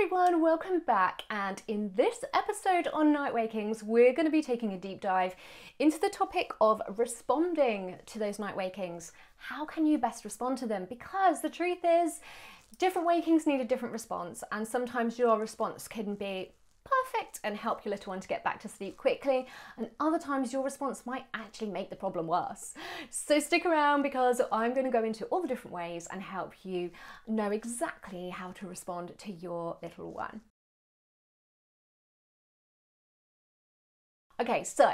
everyone, welcome back, and in this episode on Night Wakings we're going to be taking a deep dive into the topic of responding to those night wakings. How can you best respond to them? Because the truth is different wakings need a different response, and sometimes your response can be perfect and help your little one to get back to sleep quickly, and other times your response might actually make the problem worse. So stick around, because I'm going to go into all the different ways and help you know exactly how to respond to your little one. Okay, so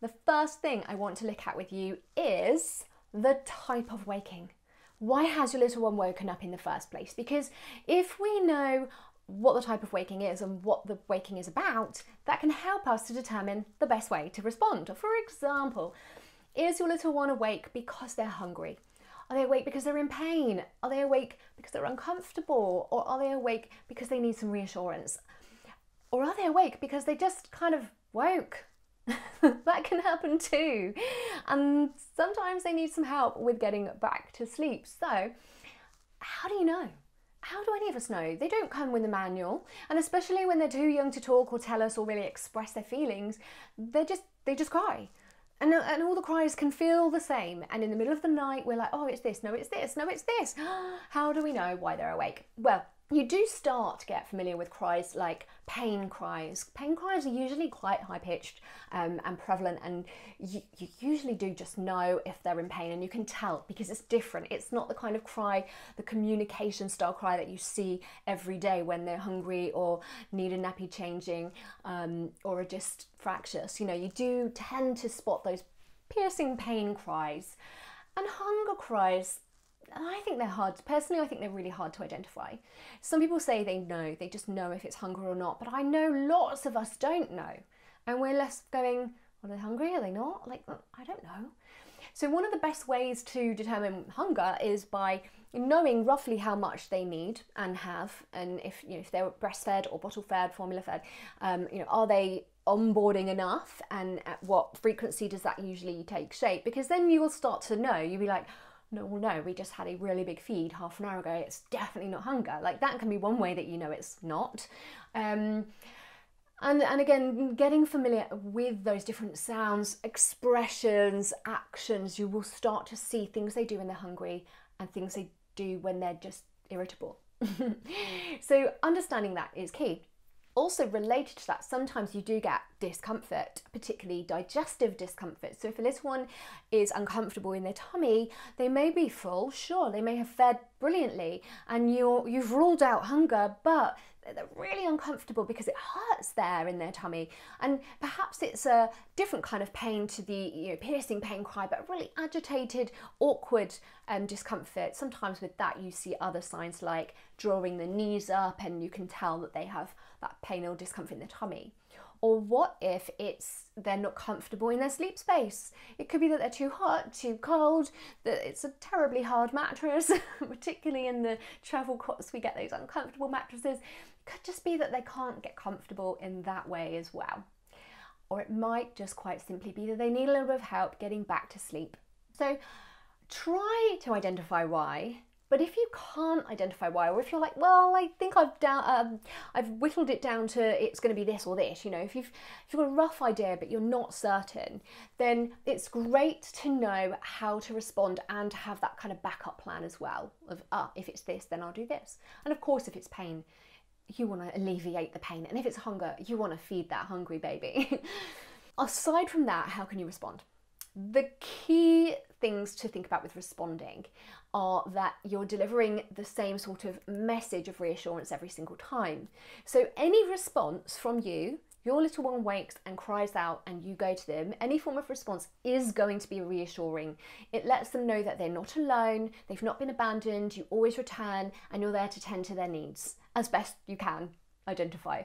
the first thing I want to look at with you is the type of waking. Why has your little one woken up in the first place? Because if we know what the type of waking is and what the waking is about, that can help us to determine the best way to respond. For example, is your little one awake because they're hungry? Are they awake because they're in pain? Are they awake because they're uncomfortable? Or are they awake because they need some reassurance? Or are they awake because they just kind of woke? That can happen too. And sometimes they need some help with getting back to sleep. So how do you know? How do any of us know? They don't come with a manual, and especially when they're too young to talk or tell us or really express their feelings, they just cry. And all the cries can feel the same, and in the middle of the night we're like, oh, it's this, no, it's this, no, it's this. How do we know why they're awake? Well, you do start to get familiar with cries like pain cries. Pain cries are usually quite high-pitched and prevalent, and you usually do just know if they're in pain, and you can tell because it's different. It's not the kind of cry, the communication style cry that you see every day when they're hungry or need a nappy changing or are just fractious. You know, you do tend to spot those piercing pain cries. And hunger cries, I think they're hard. Personally, I think they're really hard to identify. Some people say they know, they just know if it's hunger or not, but I know lots of us don't know. And we're left going, are they hungry? Are they not? Like, I don't know. So one of the best ways to determine hunger is by knowing roughly how much they need and have, and if, you know, if they're breastfed or bottle fed, formula fed, you know, are they onboarding enough, and at what frequency does that usually take shape? Because then you will start to know. You'll be like, no, well, no, we just had a really big feed half an hour ago. It's definitely not hunger. Like, that can be one way that you know it's not. And again, getting familiar with those different sounds, expressions, actions, you will start to see things they do when they're hungry and things they do when they're just irritable. So understanding that is key. Also related to that, sometimes you do get discomfort, particularly digestive discomfort. So if a little one is uncomfortable in their tummy, they may be full, sure, they may have fed brilliantly, and you've ruled out hunger, but they're really uncomfortable because it hurts there in their tummy. And perhaps it's a different kind of pain to the, you know, piercing pain cry, but really agitated, awkward discomfort. Sometimes with that you see other signs like drawing the knees up, and you can tell that they have that pain or discomfort in their tummy. Or what if it's they're not comfortable in their sleep space? It could be that they're too hot, too cold, that it's a terribly hard mattress, particularly in the travel cots we get those uncomfortable mattresses. It could just be that they can't get comfortable in that way as well. Or it might just quite simply be that they need a little bit of help getting back to sleep. So try to identify why. But if you can't identify why, or if you're like, well, I think I've whittled it down to it's going to be this or this, you know, if you've got a rough idea but you're not certain, then it's great to know how to respond and to have that kind of backup plan as well of, if it's this, then I'll do this. And of course, if it's pain, you want to alleviate the pain. And if it's hunger, you want to feed that hungry baby. Aside from that, how can you respond? The key things to think about with responding are that you're delivering the same sort of message of reassurance every single time. So any response from you, your little one wakes and cries out and you go to them, any form of response is going to be reassuring. It lets them know that they're not alone, they've not been abandoned, you always return, and you're there to tend to their needs as best you can identify.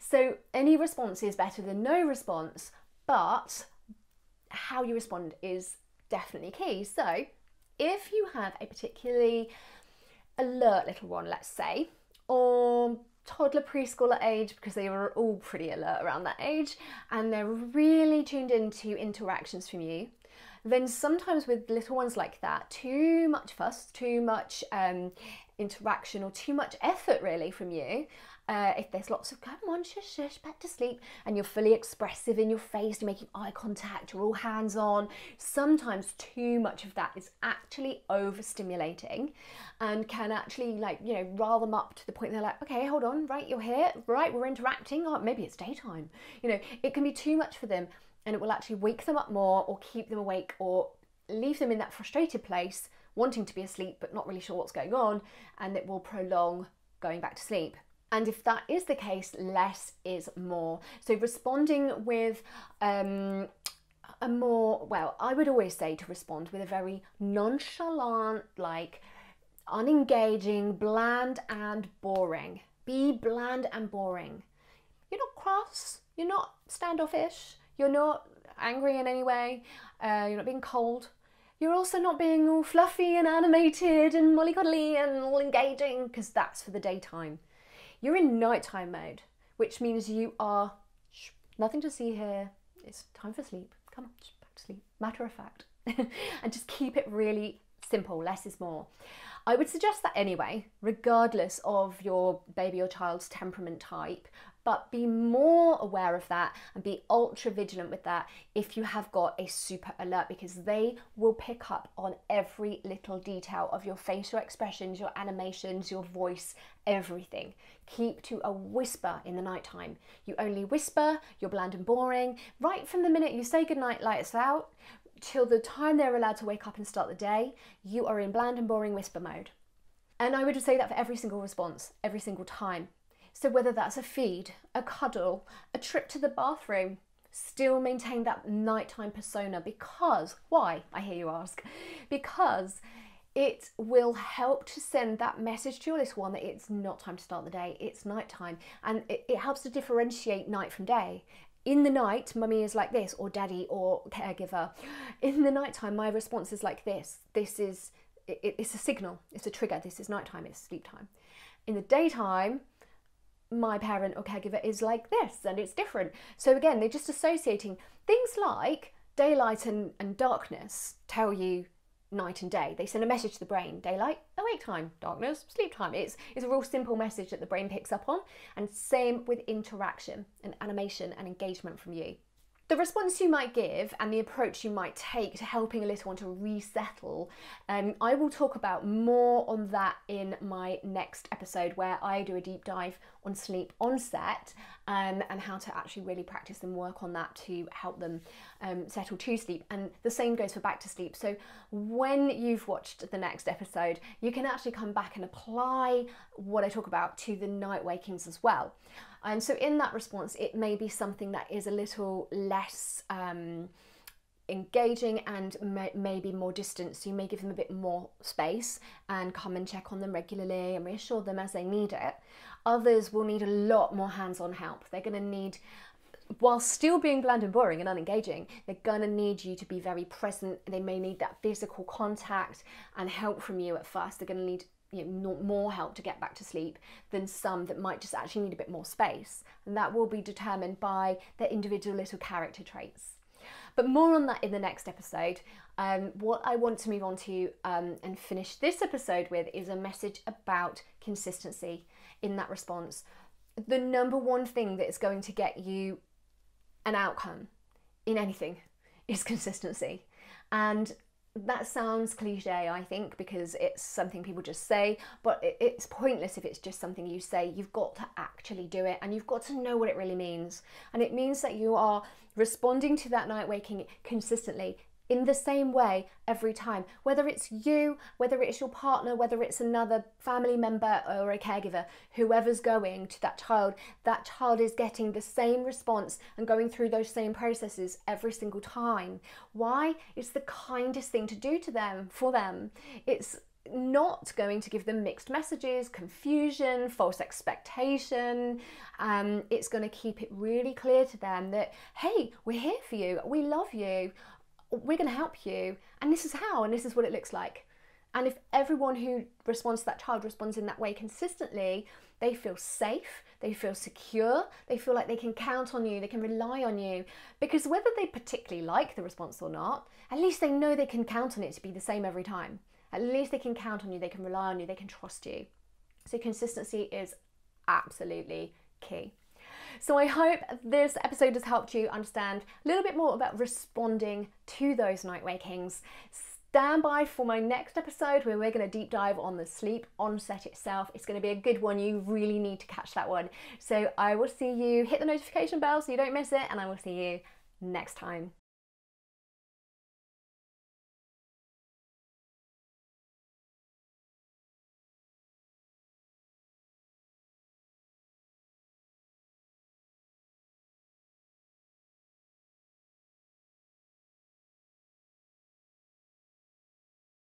So any response is better than no response, but how you respond is definitely key. So if you have a particularly alert little one, let's say, or toddler preschooler age, because they were all pretty alert around that age, and they're really tuned into interactions from you, then sometimes with little ones like that, too much fuss, too much interaction or too much effort really from you. If there's lots of come on, shush, shush, back to sleep, and you're fully expressive in your face, you're making eye contact, you're all hands on, sometimes too much of that is actually overstimulating and can actually, like, you know, rile them up to the point they're like, okay, hold on, right, you're here, right, we're interacting, oh, maybe it's daytime. You know, it can be too much for them and it will actually wake them up more or keep them awake or leave them in that frustrated place, wanting to be asleep but not really sure what's going on, and it will prolong going back to sleep. And if that is the case, less is more. So responding with a more, well, I would always say to respond with a very nonchalant, like unengaging, bland and boring. Be bland and boring. You're not cross, you're not standoffish, you're not angry in any way, you're not being cold. You're also not being all fluffy and animated and mollycoddly and all engaging, because that's for the daytime. You're in nighttime mode, which means you are, shh, nothing to see here, it's time for sleep, come on, shh, back to sleep, matter of fact. And just keep it really simple, less is more. I would suggest that anyway, regardless of your baby or child's temperament type, but be more aware of that and be ultra vigilant with that if you have got a super alert, because they will pick up on every little detail of your facial expressions, your animations, your voice, everything. Keep to a whisper in the nighttime. You only whisper, you're bland and boring, right from the minute you say goodnight, lights out, till the time they're allowed to wake up and start the day, you are in bland and boring whisper mode. And I would just say that for every single response, every single time. So whether that's a feed, a cuddle, a trip to the bathroom, still maintain that nighttime persona. Because, why? I hear you ask. Because it will help to send that message to your little one that it's not time to start the day, it's nighttime. And it helps to differentiate night from day. In the night, mummy is like this, or daddy, or caregiver. In the nighttime, my response is like this. This is, it's a signal, it's a trigger. This is nighttime, it's sleep time. In the daytime, my parent or caregiver is like this and it's different. So again, they're just associating things like daylight and darkness tell you night and day. They send a message to the brain, daylight, awake time, darkness, sleep time. It's a real simple message that the brain picks up on, and same with interaction and animation and engagement from you. The response you might give and the approach you might take to helping a little one to resettle, I will talk about more on that in my next episode, where I do a deep dive on sleep onset and how to actually really practice and work on that to help them settle to sleep. And the same goes for back to sleep. So when you've watched the next episode, you can actually come back and apply what I talk about to the night wakings as well. And so in that response, it may be something that is a little less engaging and maybe more distant. So you may give them a bit more space and come and check on them regularly and reassure them as they need it. Others will need a lot more hands-on help. They're going to need, while still being bland and boring and unengaging, they're going to need you to be very present. They may need that physical contact and help from you at first. They're going to need, you know, more help to get back to sleep than some that might just actually need a bit more space, and that will be determined by their individual little character traits. But more on that in the next episode. What I want to move on to and finish this episode with is a message about consistency in that response. The number one thing that is going to get you an outcome in anything is consistency. And that sounds cliche, I think, because it's something people just say, but it's pointless if it's just something you say. You've got to actually do it, and you've got to know what it really means. And it means that you are responding to that night waking consistently in the same way every time, whether it's you, whether it's your partner, whether it's another family member or a caregiver, whoever's going to that child is getting the same response and going through those same processes every single time. Why? It's the kindest thing to do to them, for them. It's not going to give them mixed messages, confusion, false expectation. It's going to keep it really clear to them that, hey, we're here for you, we love you, we're going to help you, and this is how, and this is what it looks like. And if everyone who responds to that child responds in that way consistently, they feel safe, they feel secure, they feel like they can count on you, they can rely on you, because whether they particularly like the response or not, at least they know they can count on it to be the same every time. At least they can count on you, they can rely on you, they can trust you. So consistency is absolutely key. So I hope this episode has helped you understand a little bit more about responding to those night wakings. Stand by for my next episode where we're going to deep dive on the sleep onset itself. It's going to be a good one. You really need to catch that one. So I will see you. Hit the notification bell so you don't miss it, and I will see you next time.